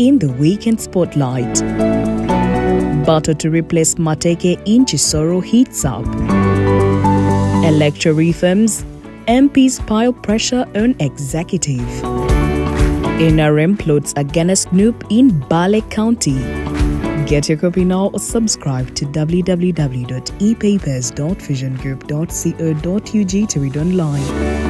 in the weekend spotlight. Battle to replace Mateke in Chisoro heats up. Electoral reforms, MPs pile pressure on executive. NRM plots against NUP in Bale County. Get your copy now or subscribe to www.epapers.visiongroup.co.ug to read online.